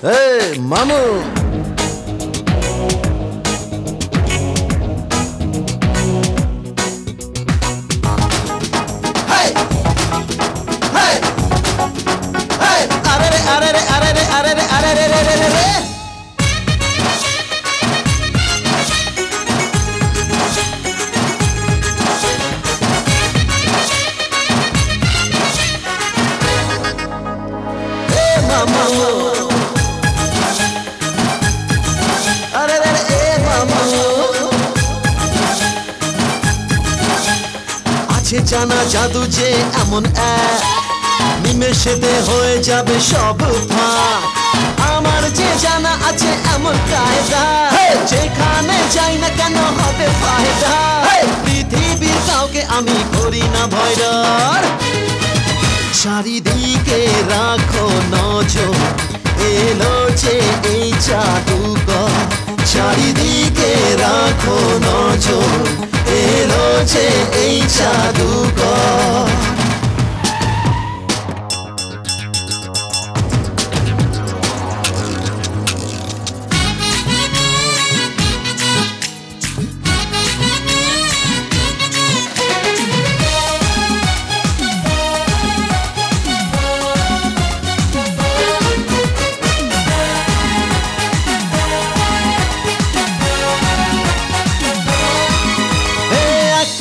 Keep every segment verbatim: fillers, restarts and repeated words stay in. Hey, Mamu! জানা জাদু যে এমন এক নিমেষেতে হয়ে যাবে সব ফাঁক আমার যে জানা আছে এমন কায়দা যেখানে যাই না কেন হবে ফায়দা পৃথিবীর কাউকে আমি করি না ভয় ডর চারিদিকে রাখো নজর এলো যে এই জাদুকর চারিদিকে রাখো নজর এলো যে এই জাদুকর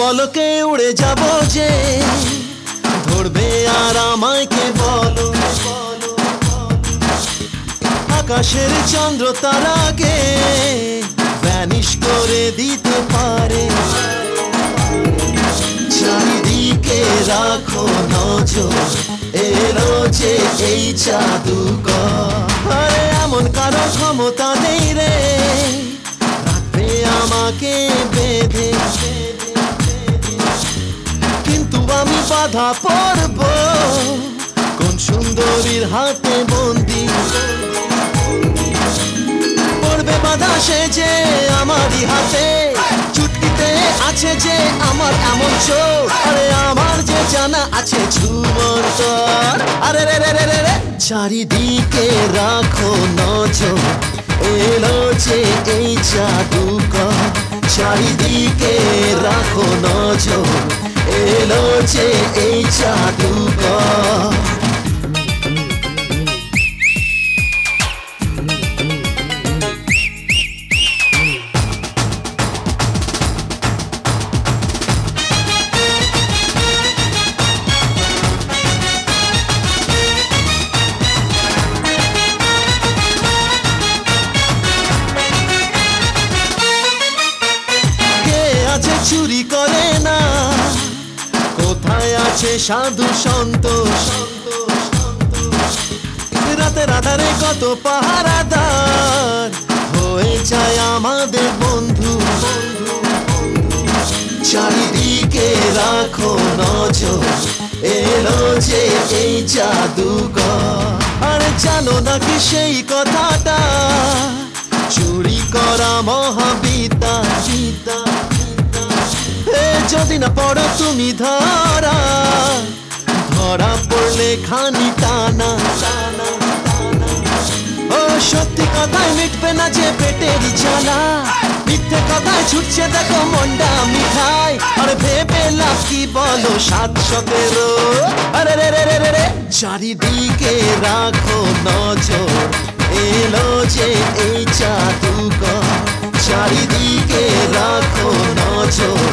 পলকে উড়ে যাব যে ধরবে আর আমাকে বলো আকাশের চন্দ্র তারাকে ভ্যানিশ করে দিতে পারে চারিদিকে রাখো নজর এলো যে এই জাদুকর আরে এমন কারো ক্ষমতা নেই রে রাখবে আমাকে বেঁধে আমি বাধা পড়ব কোন সুন্দরীর হাতে বন্দি পড়বে বাধা সে যে আমারই হাতে চুটকিতে আছে যে আমার এমন চোখ আরে আমার যে জানা আছে ঝুমন্ত আরে রে রে রে রে রে চারিদিকে রাখো নজর এলো যে এই জাদুকর চারিদিকে রাখো নজর এলো যে এই জাদুকর চুরি করে না কোথায় আছে সাধু সন্তোষ রাতে রাধারে কত পাহারাদার হয়ে যায় আমাদের বন্ধু চারিদিকে রাখো নজর এলো যে এই জাদুকর আর জানো নাকি সেই কথাটা চুরি করা মহাবিদ্যা যদি না পড়ো তুমি ধরা ধরা পড়লে খানি টানা ও সত্যি কথায় মিটবে না যে পেটের জ্বালা মিথ্যে কথায় ছুটছে দেখো মন্ডা মিঠাই আর ভেবে লাভ কি বলো সাত সতেরো আরে রে রে রে রে চারিদিকে রাখো নজর এলো যে এই জাদুকর চারিদিকে রাখো নজর